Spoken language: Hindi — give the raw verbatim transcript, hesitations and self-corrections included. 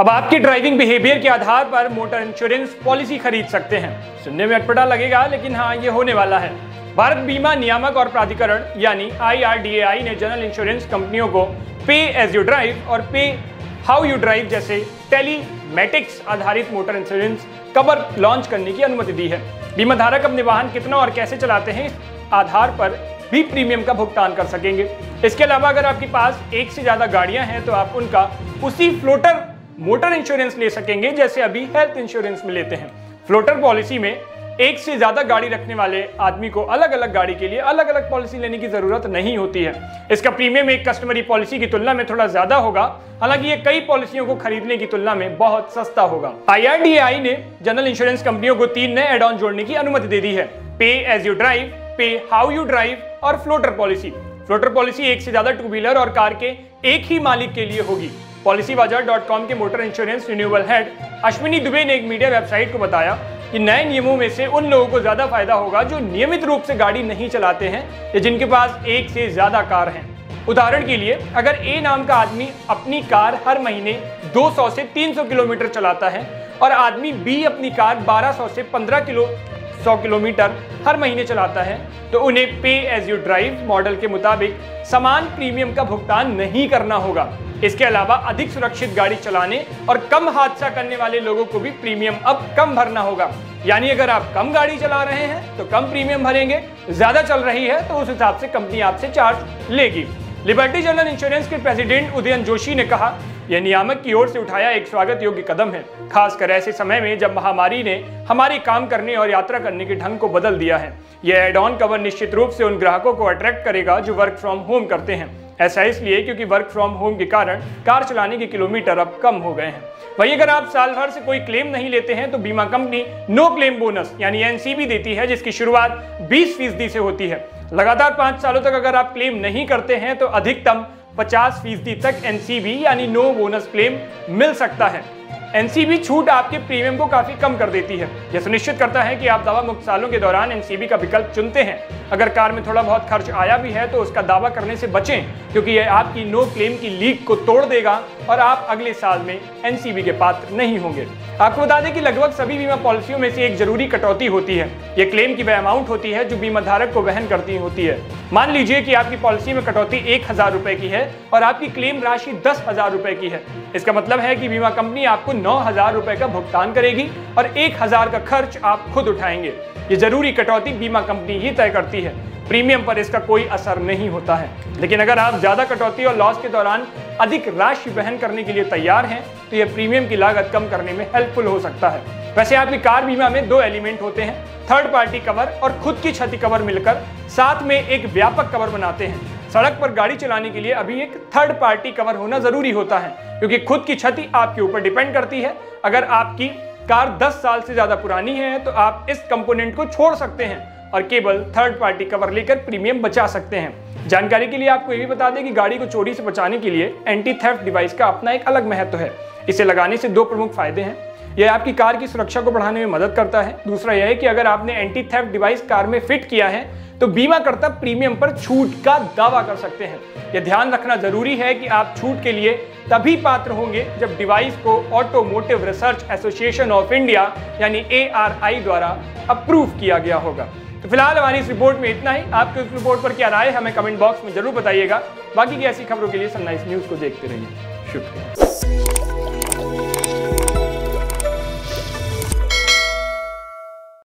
अब आपके ड्राइविंग बिहेवियर के आधार पर मोटर इंश्योरेंस पॉलिसी खरीद सकते हैं। सुनने में अटपटा लगेगा, लेकिन हाँ, ये होने वाला है। भारत बीमा नियामक और प्राधिकरण यानी आई आर डी ए आई ने जनरल इंश्योरेंस कंपनियों को पे एज यू ड्राइव और पे हाउ यू ड्राइव जैसे टेलीमेटिक्स आधारित मोटर इंश्योरेंस कवर लॉन्च करने की अनुमति दी है। बीमा धारक अपने वाहन कितना और कैसे चलाते हैं, इस आधार पर भी प्रीमियम का भुगतान कर सकेंगे। इसके अलावा अगर आपके पास एक से ज़्यादा गाड़ियां हैं तो आप उनका उसी फ्लोटर मोटर इंश्योरेंस ले सकेंगे, जैसे अभी हेल्थ इंश्योरेंस में लेते हैं। फ्लोटर पॉलिसी में एक से ज़्यादा गाड़ी रखने वाले आदमी को अलग अलग गाड़ी के लिए अलग अलग पॉलिसी लेने की ज़रूरत नहीं होती है। इसका प्रीमियम एक कस्टमरी पॉलिसी की तुलना में थोड़ा ज़्यादा होगा, हालांकि ये कई पॉलिसियों को खरीदने की तुलना में बहुत सस्ता होगा। आई आर डी ए आई ने जनरल इंश्योरेंस कंपनियों को तीन नए एड ऑन जोड़ने की अनुमति दे दी है: pay as you drive, pay how you drive और फ्लोटर पॉलिसी। फ्लोटर पॉलिसी एक से ज़्यादा टू व्हीलर और कार के एक ही मालिक के लिए होगी। पॉलिसी बाजार डॉट कॉम के motor insurance renewal head Ashwini Dubey ने एक मीडिया वेबसाइट को बताया कि नए नियमों में से उन लोगों को ज़्यादा फायदा होगा जो नियमित रूप से गाड़ी नहीं चलाते हैं या जिनके पास एक से ज़्यादा कार हैं। उदाहरण के लिए, अगर ए नाम का आदमी अपनी कार हर महीने दो सौ से तीन सौ किलोमीटर चलाता है और आदमी बी अपनी कार बारह सौ से पंद्रह किलो सौ किलोमीटर हर महीने चलाता है, तो उन्हें पे एज यू ड्राइव मॉडल के मुताबिक समान प्रीमियम का भुगतान नहीं करना होगा। इसके अलावा अधिक सुरक्षित गाड़ी चलाने और कम हादसा करने वाले लोगों को भी प्रीमियम अब कम भरना होगा। यानी अगर आप कम गाड़ी चला रहे हैं तो कम प्रीमियम भरेंगे, ज़्यादा चल रही है तो उस हिसाब से कंपनी आपसे चार्ज लेगी। लिबर्टी जनरल इंश्योरेंस के प्रेसिडेंट उदयन जोशी ने कहा, यह नियामक की ओर से उठाया एक स्वागत योग्य कदम है, खासकर ऐसे समय में जब महामारी ने हमारे काम करने और यात्रा करने के ढंग को बदल दिया है। यह एड ऑन कवर निश्चित रूप से उन ग्राहकों को अट्रैक्ट करेगा जो वर्क फ्रॉम होम करते हैं। ऐसा इसलिए क्योंकि वर्क फ्रॉम होम के कारण कार चलाने के किलोमीटर अब कम हो गए हैं। वहीं अगर आप साल भर से कोई क्लेम नहीं लेते हैं तो बीमा कंपनी नो क्लेम बोनस यानी एन सी बी देती है, जिसकी शुरुआत बीस फीसदी से होती है। लगातार पाँच सालों तक अगर आप क्लेम नहीं करते हैं तो अधिकतम पचास फीसदी तक एन सी बी यानी नो बोनस क्लेम मिल सकता है। एन सी बी छूट आपके प्रीमियम को काफ़ी कम कर देती है। यह सुनिश्चित करता है कि आप दावा मुक्त सालों के दौरान एन सी बी का विकल्प चुनते हैं। अगर कार में थोड़ा बहुत खर्च आया भी है तो उसका दावा करने से बचें, क्योंकि यह आपकी नो क्लेम की लीक को तोड़ देगा और आप अगले साल में एन सी बी के पात्र नहीं होंगे। आपको बता दें कि लगभग सभी बीमा पॉलिसियों में से एक जरूरी कटौती होती है। यह क्लेम की वह अमाउंट होती है जो बीमा धारक को वहन करती होती है। मान लीजिए कि आपकी पॉलिसी में कटौती एक हज़ार रुपये की है और आपकी क्लेम राशि दस हज़ार रुपये की है। इसका मतलब है कि बीमा कंपनी आपको नौ हज़ार रुपये का भुगतान करेगी और एक हज़ार का खर्च आप खुद उठाएंगे। ये जरूरी कटौती बीमा कंपनी ही तय करती है, प्रीमियम पर इसका कोई असर नहीं होता है। लेकिन अगर आप ज़्यादा कटौती और लॉस के दौरान अधिक राशि वहन करने के लिए तैयार हैं तो यह प्रीमियम की लागत कम करने में हेल्पफुल हो सकता है। वैसे आपकी कार बीमा में दो एलिमेंट होते हैं, थर्ड पार्टी कवर और खुद की क्षति कवर, मिलकर साथ में एक व्यापक कवर बनाते हैं। सड़क पर गाड़ी चलाने के लिए अभी एक थर्ड पार्टी कवर होना जरूरी होता है, क्योंकि खुद की क्षति आपके ऊपर डिपेंड करती है। अगर आपकी कार दस साल से ज़्यादा पुरानी है तो आप इस कंपोनेंट को छोड़ सकते हैं और केवल थर्ड पार्टी कवर लेकर प्रीमियम बचा सकते हैं। जानकारी के लिए आपको ये भी बता दें कि गाड़ी को चोरी से बचाने के लिए एंटी थेफ्ट डिवाइस का अपना एक अलग महत्व है। इसे लगाने से दो प्रमुख फायदे हैं। यह आपकी कार की सुरक्षा को बढ़ाने में मदद करता है। दूसरा यह है कि अगर आपने एंटी थेफ्ट डिवाइस कार में फिट किया है तो बीमाकर्ता प्रीमियम पर छूट का दावा कर सकते हैं। यह ध्यान रखना जरूरी है कि आप छूट के लिए तभी पात्र होंगे जब डिवाइस को automotive research association of India यानी ए आर आई द्वारा अप्रूव किया गया होगा। तो फिलहाल हमारी इस रिपोर्ट में इतना ही। आपके इस रिपोर्ट पर क्या राय है हमें कमेंट बॉक्स में जरूर बताइएगा। बाकी की ऐसी खबरों के लिए सनराइज न्यूज़ को देखते रहिए। शुक्रिया।